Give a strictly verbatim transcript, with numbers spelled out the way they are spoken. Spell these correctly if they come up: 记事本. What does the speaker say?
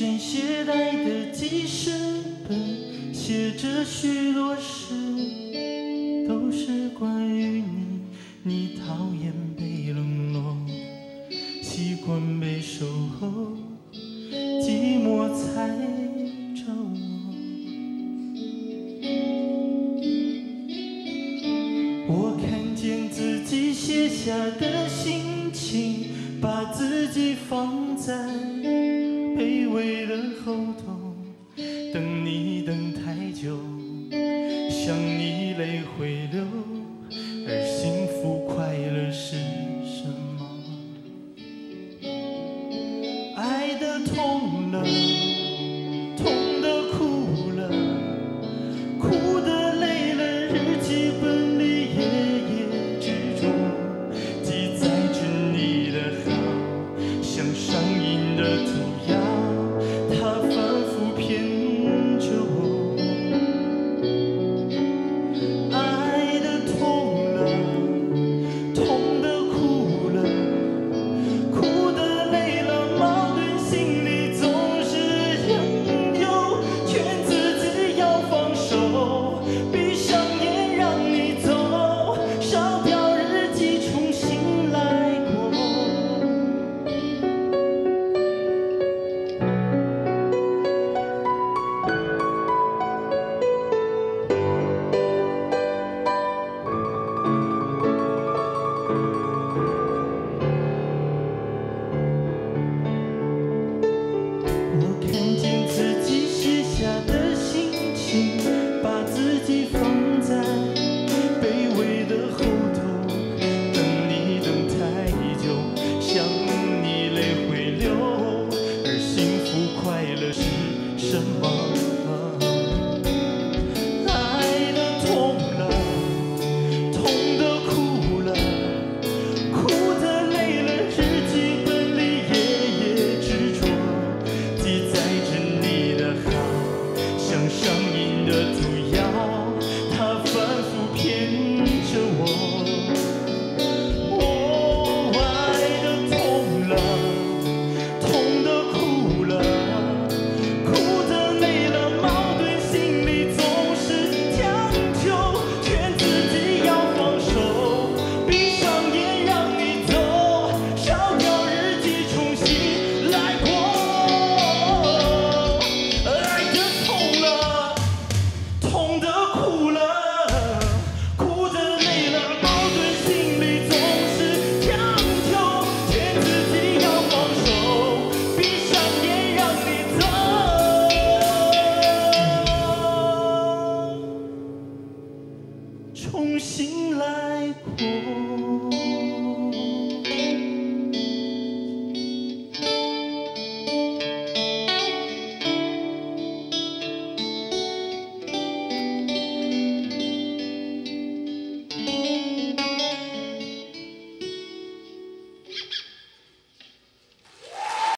生携带的记事本，写着许多事，都是关于你。你讨厌被冷落，习惯被守候，寂寞才找我。我看见自己写下的心情，把自己放在 卑微的后头，等你等太久，想你泪会流，而幸福快乐是什么？爱的痛了。